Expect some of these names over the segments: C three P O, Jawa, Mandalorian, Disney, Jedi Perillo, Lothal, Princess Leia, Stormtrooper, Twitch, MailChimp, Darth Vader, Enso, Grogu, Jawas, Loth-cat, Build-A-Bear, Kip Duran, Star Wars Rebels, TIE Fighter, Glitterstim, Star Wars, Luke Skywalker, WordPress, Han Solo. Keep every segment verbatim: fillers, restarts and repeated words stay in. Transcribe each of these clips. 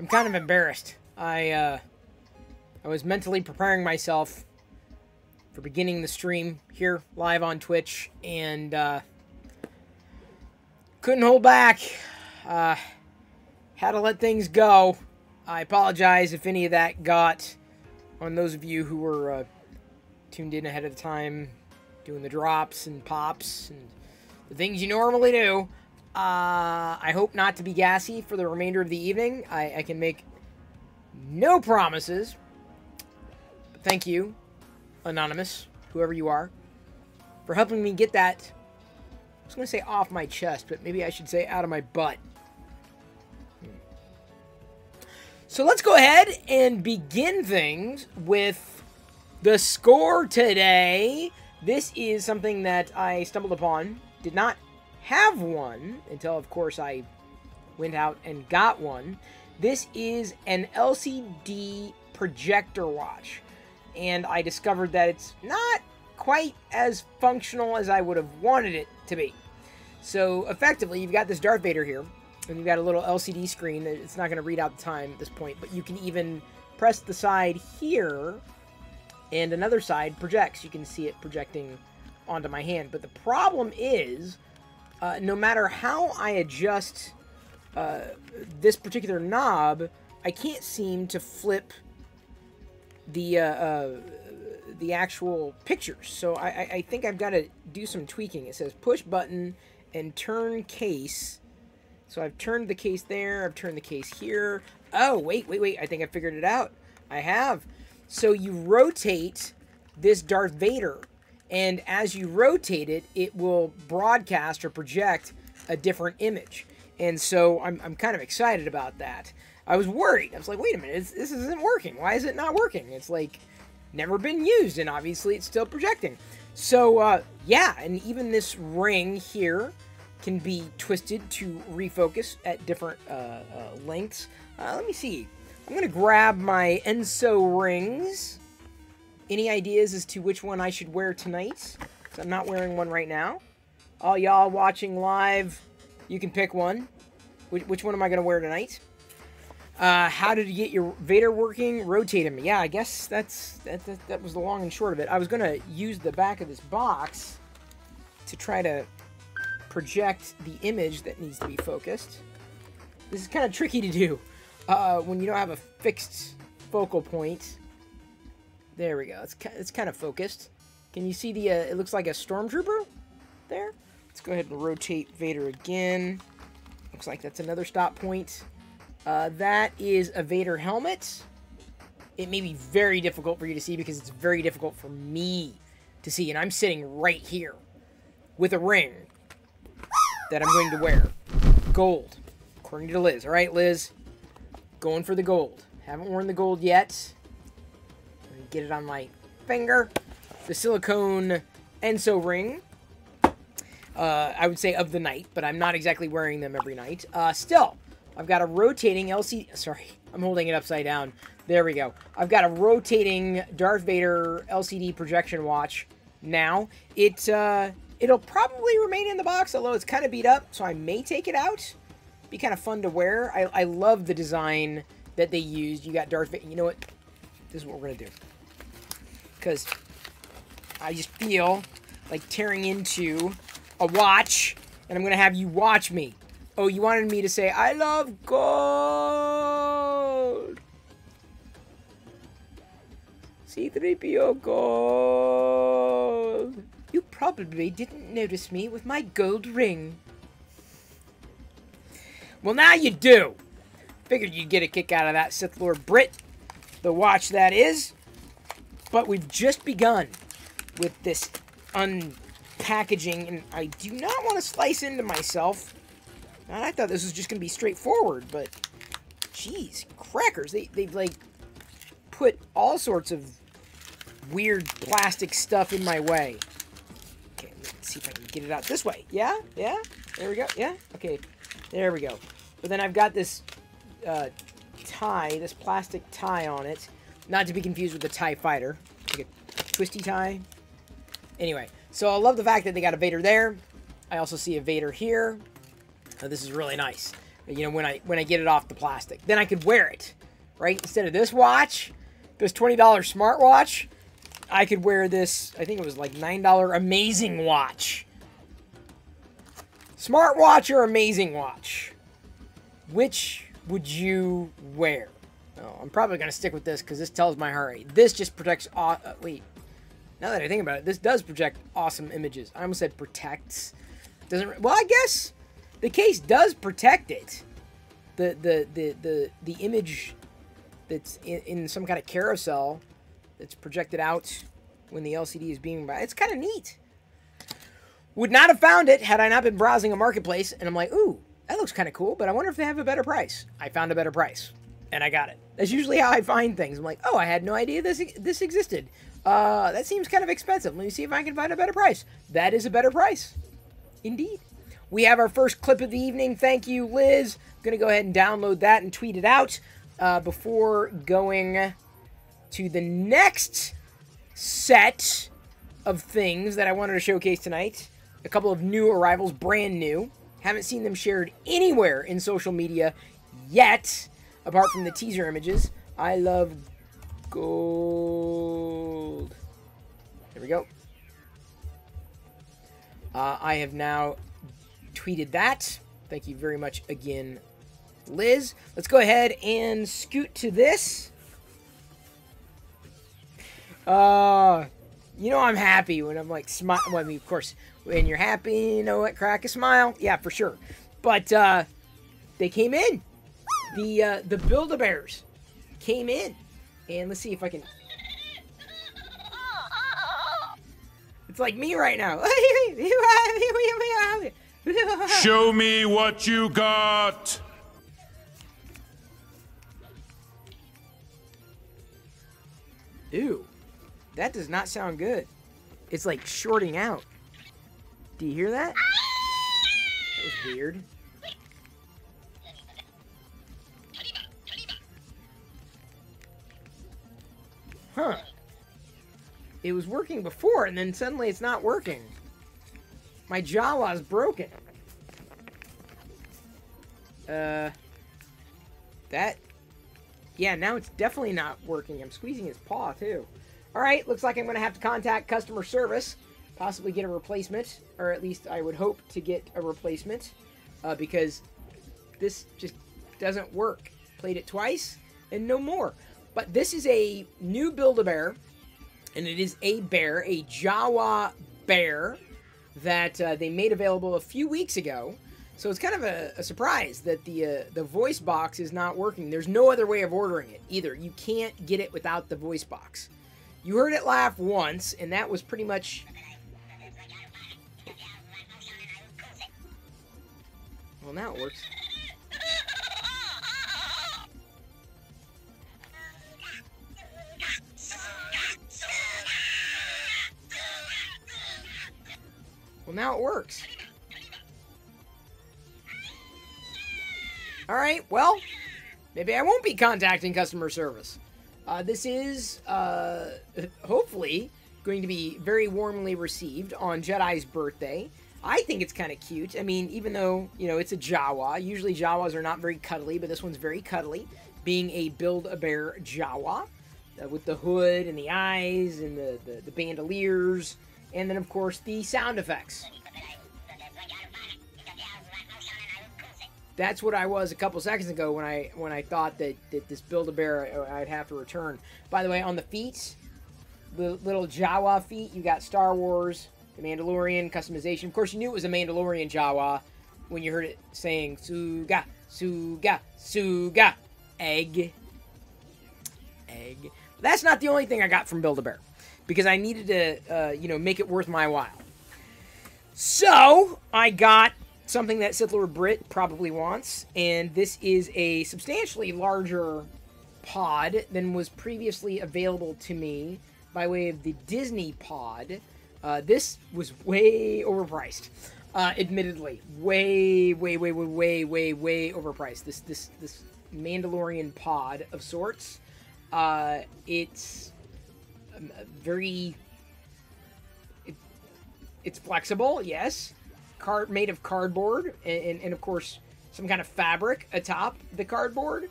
I'm kind of embarrassed. I, uh, I was mentally preparing myself for beginning the stream here live on Twitch, and uh, couldn't hold back. Uh, had to let things go. I apologize if any of that got on those of you who were uh, tuned in ahead of the time, doing the drops and pops and the things you normally do. Uh, I hope not to be gassy for the remainder of the evening. I, I can make no promises. But thank you, Anonymous, whoever you are, for helping me get that, I was going to say off my chest, but maybe I should say out of my butt. So let's go ahead and begin things with the score today. This is something that I stumbled upon. Did not have one until, of course, I went out and got one. This is an L C D projector watch, and I discovered that it's not quite as functional as I would have wanted it to be. So, effectively, you've got this Darth Vader here, and you've got a little L C D screen. It's not going to read out the time at this point, but you can even press the side here, and another side projects. You can see it projecting onto my hand. But the problem is, uh, no matter how I adjust uh, this particular knob, I can't seem to flip the uh, uh, the actual pictures. So I, I think I've got to do some tweaking. It says push button and turn case. So I've turned the case there. I've turned the case here. Oh, wait, wait, wait. I think I figured it out. I have. So you rotate this Darth Vader, and as you rotate it, it will broadcast or project a different image. And so I'm, I'm kind of excited about that. I was worried. I was like, wait a minute, it's, this isn't working. Why is it not working? It's like never been used, and obviously it's still projecting. So uh, yeah, and even this ring here can be twisted to refocus at different uh, uh, lengths. Uh, let me see. I'm going to grab my Enso rings. Any ideas as to which one I should wear tonight? I'm not wearing one right now. All y'all watching live, you can pick one. Which, which one am I going to wear tonight? Uh, how did you get your Vader working? Rotate him. Yeah, I guess that's that, that, that was the long and short of it. I was going to use the back of this box to try to project the image that needs to be focused. This is kind of tricky to do uh, when you don't have a fixed focal point. There we go. It's it's kind of focused. Can you see the? Uh, it looks like a Stormtrooper there. Let's go ahead and rotate Vader again. Looks like that's another stop point. Uh, that is a Vader helmet. It may be very difficult for you to see because it's very difficult for me to see, and I'm sitting right here with a ring that I'm going to wear. Gold, according to Liz. All right, Liz, going for the gold. Haven't worn the gold yet. Get it on my finger. The silicone Enso ring. Uh, I would say of the night, but I'm not exactly wearing them every night. Uh, still, I've got a rotating L C D. Sorry, I'm holding it upside down. There we go. I've got a rotating Darth Vader L C D projection watch now. It, uh, it'll probably remain in the box, although it's kind of beat up, so I may take it out. Be kind of fun to wear. I, I love the design that they used. You got Darth Vader. You know what? This is what we're going to do. Because I just feel like tearing into a watch, and I'm going to have you watch me. Oh, you wanted me to say, I love gold. C three P O gold. You probably didn't notice me with my gold ring. Well, now you do. Figured you'd get a kick out of that, Sith Lord Brit. The watch that is. But we've just begun with this unpackaging, and I do not want to slice into myself. And I thought this was just going to be straightforward, but geez, crackers. They, they've, like, put all sorts of weird plastic stuff in my way. Okay, let's see if I can get it out this way. Yeah? Yeah? There we go. Yeah? Okay. There we go. But then I've got this uh, tie, this plastic tie on it. Not to be confused with the TIE Fighter. Like a twisty tie. Anyway, so I love the fact that they got a Vader there. I also see a Vader here. Oh, this is really nice. you know, when I when I get it off the plastic. Then I could wear it, right? Instead of this watch, this twenty dollar smartwatch, I could wear this, I think it was like nine dollar amazing watch. Smartwatch or amazing watch? Which would you wear? Oh, I'm probably going to stick with this because this tells my heart rate. This just protects... Uh, wait. Now that I think about it, this does project awesome images. I almost said protects. Doesn't... Well, I guess the case does protect it. The the the the, the image that's in, in some kind of carousel that's projected out when the L C D is beaming by. It's kind of neat. Would not have found it had I not been browsing a marketplace. And I'm like, ooh, that looks kind of cool, but I wonder if they have a better price. I found a better price. And I got it. That's usually how I find things. I'm like, oh, I had no idea this this existed. Uh, that seems kind of expensive. Let me see if I can find a better price. That is a better price. Indeed. We have our first clip of the evening. Thank you, Liz. I'm going to go ahead and download that and tweet it out uh, before going to the next set of things that I wanted to showcase tonight. A couple of new arrivals, brand new. Haven't seen them shared anywhere in social media yet. Apart from the teaser images, I love gold. There we go. Uh, I have now tweeted that. Thank you very much again, Liz. Let's go ahead and scoot to this. Uh, you know I'm happy when I'm like smile. Well, I mean, of course, when you're happy, you know what? Crack a smile. Yeah, for sure. But uh, they came in. The, uh, the Build-A-Bears came in. And let's see if I can... It's like me right now. Show me what you got! Ew. That does not sound good. It's like shorting out. Do you hear that? That was weird. Huh. It was working before, and then suddenly it's not working. My Jawa's broken. Uh. That. Yeah, now it's definitely not working. I'm squeezing his paw, too. Alright, looks like I'm going to have to contact customer service. Possibly get a replacement. Or at least I would hope to get a replacement. Uh, because this just doesn't work. Played it twice, and no more. But this is a new Build-A-Bear, and it is a bear, a Jawa bear, that uh, they made available a few weeks ago. So it's kind of a, a surprise that the uh, the voice box is not working. There's no other way of ordering it either. You can't get it without the voice box. You heard it laugh once, and that was pretty much... Well, now it works. Well, now it works. Alright, well, maybe I won't be contacting customer service. Uh, this is, uh, hopefully, going to be very warmly received on Jedi's birthday. I think it's kind of cute. I mean, even though, you know, it's a Jawa. Usually Jawas are not very cuddly, but this one's very cuddly. Being a Build-A-Bear Jawa. Uh, with the hood and the eyes and the, the, the bandoliers. And then, of course, the sound effects. That's what I was a couple seconds ago when I when I thought that, that this Build-A-Bear I'd have to return. By the way, on the feet, the little Jawa feet, you got Star Wars, the Mandalorian customization. Of course, you knew it was a Mandalorian Jawa when you heard it saying, Suga, Suga, Suga, egg, egg. That's not the only thing I got from Build-A-Bear. Because I needed to, uh, you know, make it worth my while. So, I got something that Sith Lord Britt probably wants. And this is a substantially larger pod than was previously available to me by way of the Disney pod. Uh, this was way overpriced. Uh, admittedly. Way, way, way, way, way, way, way overpriced. This, this, this Mandalorian pod of sorts. Uh, it's... Very, it, it's flexible, yes. Card made of cardboard, and, and, and of course, some kind of fabric atop the cardboard,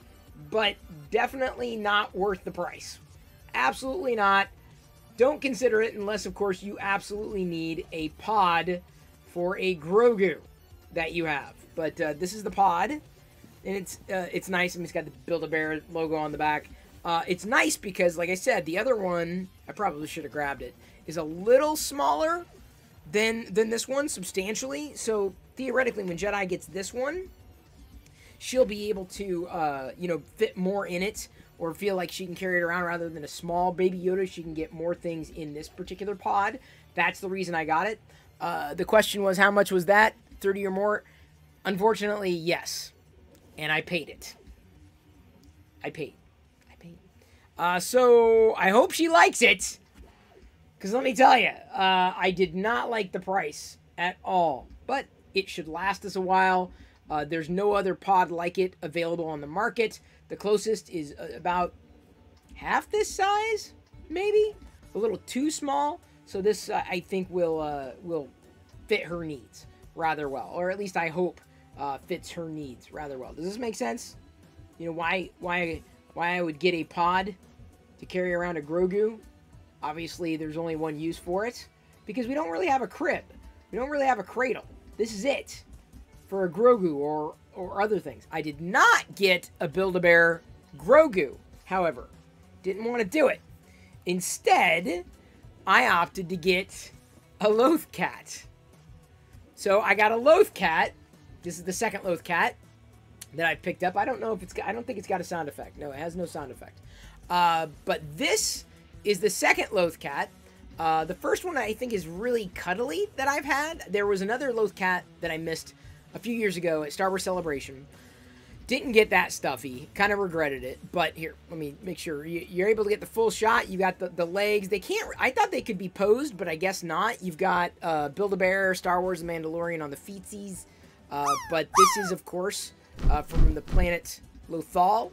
but definitely not worth the price. Absolutely not. Don't consider it unless, of course, you absolutely need a pod for a Grogu that you have. But uh, this is the pod, and it's uh, it's nice. I mean, it's got the Build-A-Bear logo on the back. Uh, it's nice because, like I said, the other one, I probably should have grabbed it, is a little smaller than, than this one, substantially. So, theoretically, when Jedi gets this one, she'll be able to, uh, you know, fit more in it or feel like she can carry it around rather than a small Baby Yoda. She can get more things in this particular pod. That's the reason I got it. Uh, the question was, how much was that? thirty or more? Unfortunately, yes. And I paid it. I paid. Uh, so, I hope she likes it, because let me tell you, uh, I did not like the price at all, but it should last us a while. Uh, there's no other pod like it available on the market. The closest is about half this size, maybe? A little too small, so this, uh, I think, will uh, will fit her needs rather well, or at least I hope uh, fits her needs rather well. Does this make sense? You know, why why why I would get a pod to carry around a Grogu? Obviously, there's only one use for it, because we don't really have a crib. We don't really have a cradle. This is it for a Grogu or, or other things. I did not get a Build-A-Bear Grogu, however. Didn't want to do it. Instead, I opted to get a Loth-cat. So I got a Loth-cat. This is the second Loth-cat that I picked up. I don't know if it's got, I don't think it's got a sound effect. No, it has no sound effect. Uh, but this is the second Loth-cat. Uh, the first one I think is really cuddly that I've had. There was another Loth-cat that I missed a few years ago at Star Wars Celebration. Didn't get that stuffy. Kind of regretted it. But here, let me make sure. You're able to get the full shot. You got the, the legs. They can't, I thought they could be posed, but I guess not. You've got uh, Build-A-Bear, Star Wars, and Mandalorian on the feetsies. Uh, but this is, of course, uh, from the planet Lothal.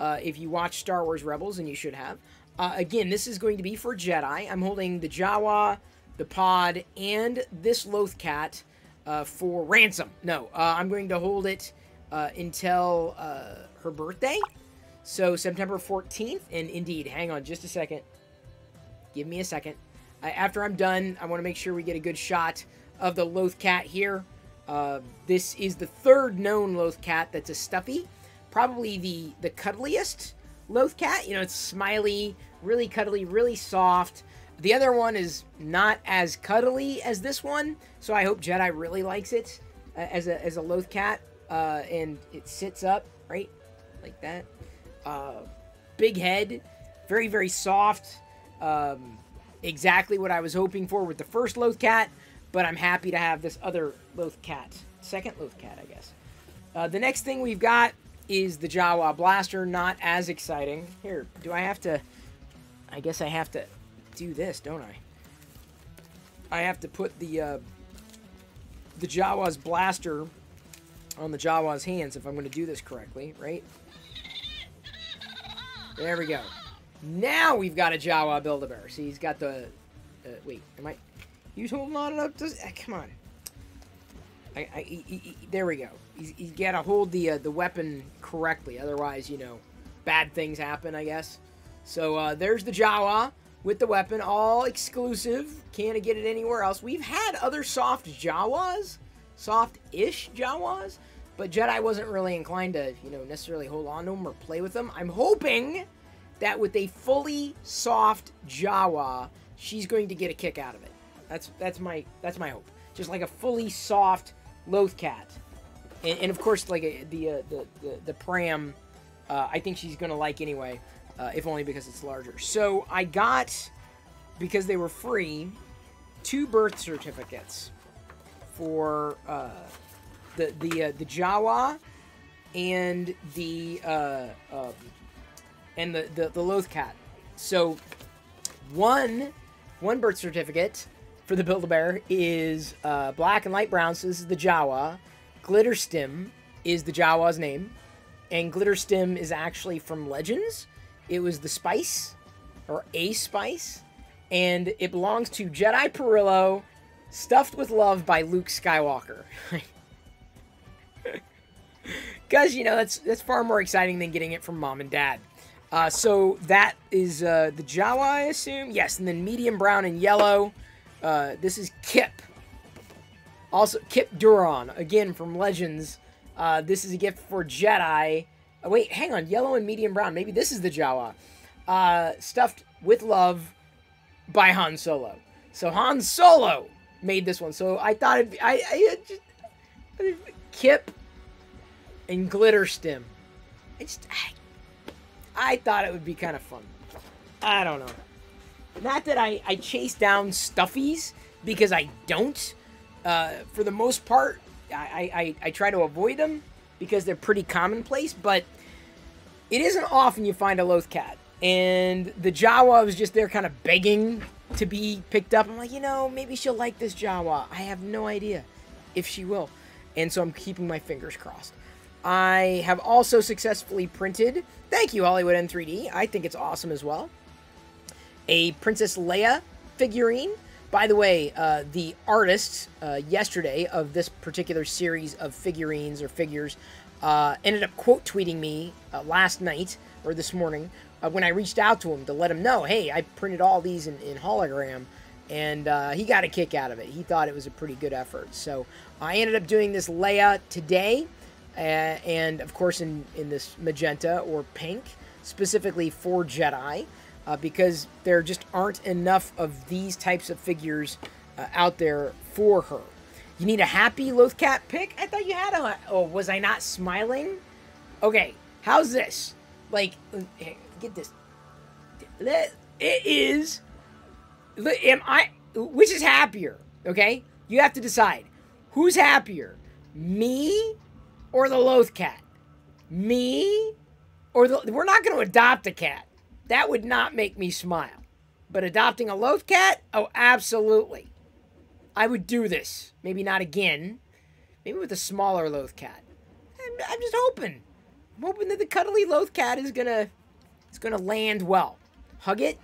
Uh, if you watch Star Wars Rebels, and you should have. Uh, again, this is going to be for Jedi. I'm holding the Jawa, the pod, and this Loth-cat uh, for ransom. No, uh, I'm going to hold it uh, until uh, her birthday. So September fourteenth, and indeed, hang on just a second. Give me a second. Uh, after I'm done, I want to make sure we get a good shot of the Loth-cat here. Uh, this is the third known Loth-cat that's a stuffy. Probably the, the cuddliest Loth-cat. You know, it's smiley, really cuddly, really soft. The other one is not as cuddly as this one, so I hope Jedi really likes it uh, as a, as a Loth-cat. Uh, and it sits up, right? Like that. Uh, big head, very, very soft. Um, exactly what I was hoping for with the first Loth-cat, but I'm happy to have this other Loth-cat. Second Loth-cat, I guess. Uh, the next thing we've got is the Jawa blaster. Not as exciting. Here, do I have to... I guess I have to do this, don't I? I have to put the uh, the Jawa's blaster on the Jawa's hands if I'm going to do this correctly, right? There we go. Now we've got a Jawa Build-A-Bear. See, he's got the... Uh, wait, am I... He's holding on up to... Ah, come on. I, I, he, he, there we go. He's, he's got to hold the uh, the weapon correctly. Otherwise, you know, bad things happen, I guess. So uh, there's the Jawa with the weapon. All exclusive. Can't get it anywhere else. We've had other soft Jawas. Soft-ish Jawas. But Jedi wasn't really inclined to, you know, necessarily hold on to them or play with them. I'm hoping that with a fully soft Jawa, she's going to get a kick out of it. That's, that's, my, that's my hope. Just like a fully soft Loth-cat. And, and, of course, like a, the, uh, the the the pram, uh, I think she's going to like anyway, uh, if only because it's larger. So I got, because they were free, two birth certificates for uh, the the uh, the Jawa and the uh, um, and the the, the Loth-cat. So one one birth certificate for the Build-A-Bear is uh, black and light brown. So this is the Jawa. Glitterstim is the Jawa's name, and Glitterstim is actually from Legends. It was the spice, or a spice, and it belongs to Jedi Perillo, stuffed with love by Luke Skywalker. because, you know, that's, that's far more exciting than getting it from mom and dad. Uh, so that is uh, the Jawa, I assume. Yes, and then medium brown and yellow. Uh, this is Kip. Also, Kip Duran, again, from Legends. Uh, this is a gift for Jedi. Oh, wait, hang on. Yellow and medium brown. Maybe this is the Jawa. Uh, stuffed with love by Han Solo. So Han Solo made this one. So I thought it'd be... I, I, just, Kip and Glitterstim. I just... I, I thought it would be kind of fun. I don't know. Not that I, I chase down stuffies, because I don't. Uh, for the most part, I, I, I try to avoid them because they're pretty commonplace, but it isn't often you find a Loth-cat. And the Jawa was just there kind of begging to be picked up. I'm like, you know, maybe she'll like this Jawa. I have no idea if she will. And so I'm keeping my fingers crossed. I have also successfully printed, thank you Hollywood N three D, I think it's awesome as well, a Princess Leia figurine. By the way, uh, the artist uh, yesterday of this particular series of figurines or figures uh, ended up quote tweeting me uh, last night or this morning uh, when I reached out to him to let him know, hey, I printed all these in, in hologram, and uh, he got a kick out of it. He thought it was a pretty good effort. So I ended up doing this Leia today. Uh, and, of course, in, in this magenta or pink, specifically for Jedi, uh, because there just aren't enough of these types of figures uh, out there for her. You need a happy Loth-cat pick? I thought you had a... Oh, was I not smiling? Okay, how's this? Like, get this. It is... Am I... Which is happier, okay? You have to decide. Who's happier? Me... or the Loth-cat? Me? Or the... We're not going to adopt a cat. That would not make me smile. But adopting a Loth-cat? Oh, absolutely. I would do this. Maybe not again. Maybe with a smaller Loth-cat. I'm, I'm just hoping. I'm hoping that the cuddly Loth-cat is going to... It's going to land well. Hug it?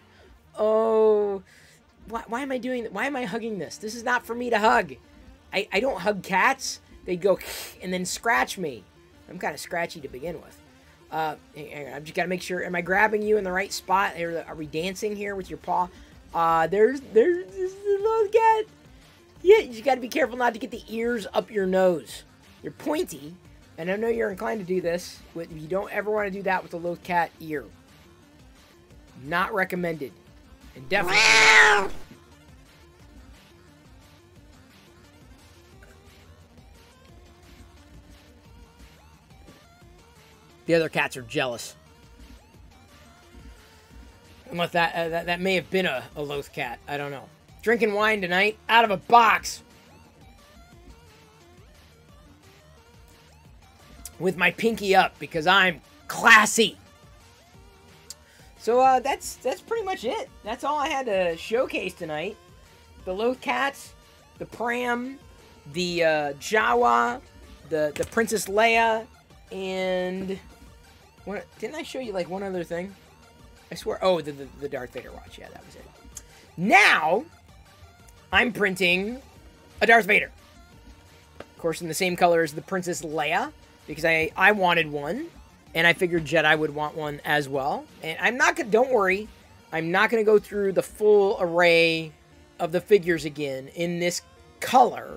Oh... Why, why am I doing... Why am I hugging this? This is not for me to hug. I, I don't hug cats. They go and then scratch me. I'm kind of scratchy to begin with. Uh, hang on, I've just got to make sure. Am I grabbing you in the right spot? Are we dancing here with your paw? Uh, there's there's the Loth-cat. Yeah, you got to be careful not to get the ears up your nose. You're pointy, and I know you're inclined to do this. But you don't ever want to do that with a Loth-cat ear. Not recommended. And definitely. Wow. The other cats are jealous. Unless that uh, that, that may have been a, a Loth-cat. I don't know. Drinking wine tonight out of a box. With my pinky up because I'm classy. So uh, that's that's pretty much it. That's all I had to showcase tonight. The Loth-cats, the Pram, the uh, Jawa, the, the Princess Leia, and... What, didn't I show you, like, one other thing? I swear... Oh, the, the, the Darth Vader watch. Yeah, that was it. Now, I'm printing a Darth Vader. Of course, in the same color as the Princess Leia, because I, I wanted one, and I figured Jedi would want one as well. And I'm not gonna... Don't worry. I'm not gonna go through the full array of the figures again in this color.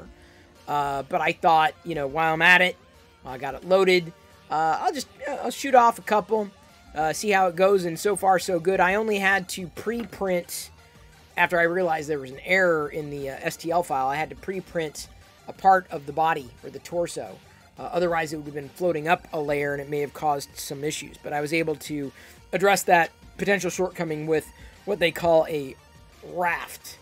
Uh, but I thought, you know, while I'm at it, I got it loaded. Uh, I'll just I'll shoot off a couple, uh, see how it goes, and so far so good. I only had to pre-print, after I realized there was an error in the uh, S T L file, I had to pre-print a part of the body, or the torso. Uh, otherwise, it would have been floating up a layer, and it may have caused some issues. But I was able to address that potential shortcoming with what they call a raft.